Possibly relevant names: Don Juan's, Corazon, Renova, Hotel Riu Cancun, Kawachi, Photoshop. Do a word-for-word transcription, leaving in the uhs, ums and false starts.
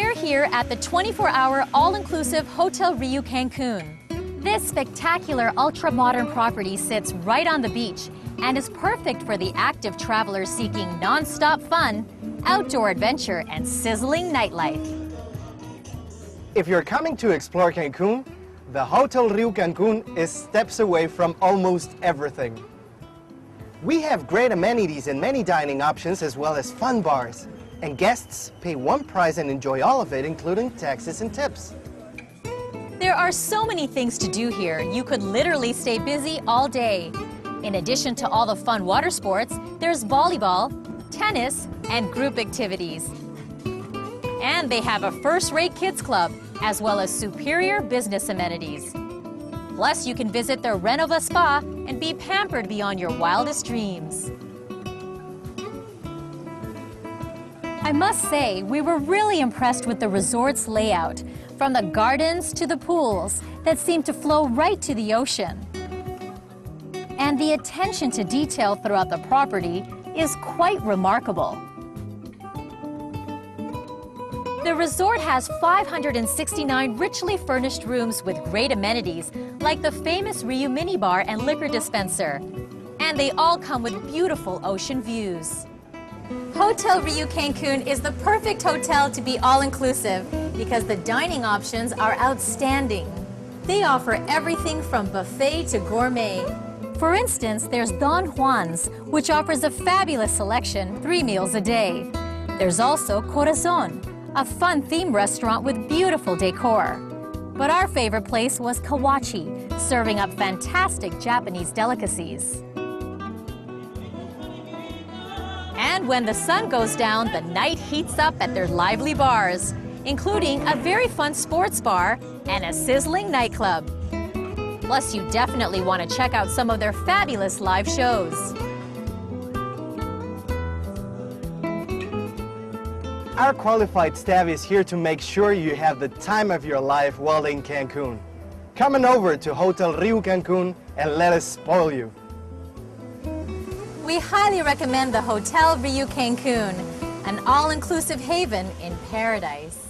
We're here at the twenty-four hour all-inclusive Hotel Riu Cancun. This spectacular ultra-modern property sits right on the beach and is perfect for the active travelers seeking non-stop fun, outdoor adventure, and sizzling nightlife. If you're coming to explore Cancun, the Hotel Riu Cancun is steps away from almost everything. We have great amenities and many dining options as well as fun bars, and guests pay one price and enjoy all of it, including taxes and tips. There are so many things to do here, you could literally stay busy all day. In addition to all the fun water sports, there's volleyball, tennis, and group activities. And they have a first-rate kids club, as well as superior business amenities. Plus, you can visit their Renova spa and be pampered beyond your wildest dreams. I must say, we were really impressed with the resort's layout, from the gardens to the pools that seem to flow right to the ocean. And the attention to detail throughout the property is quite remarkable. The resort has five hundred sixty-nine richly furnished rooms with great amenities, like the famous Riu minibar and liquor dispenser. And they all come with beautiful ocean views. Hotel Riu Cancun is the perfect hotel to be all-inclusive because the dining options are outstanding. They offer everything from buffet to gourmet. For instance, there's Don Juan's, which offers a fabulous selection, three meals a day. There's also Corazon, a fun theme restaurant with beautiful decor. But our favorite place was Kawachi, serving up fantastic Japanese delicacies. And when the sun goes down, the night heats up at their lively bars, including a very fun sports bar and a sizzling nightclub. Plus, you definitely want to check out some of their fabulous live shows. Our qualified staff is here to make sure you have the time of your life while in Cancun. Come on over to Hotel Riu Cancun and let us spoil you. We highly recommend the Hotel Riu Cancun, an all-inclusive haven in paradise.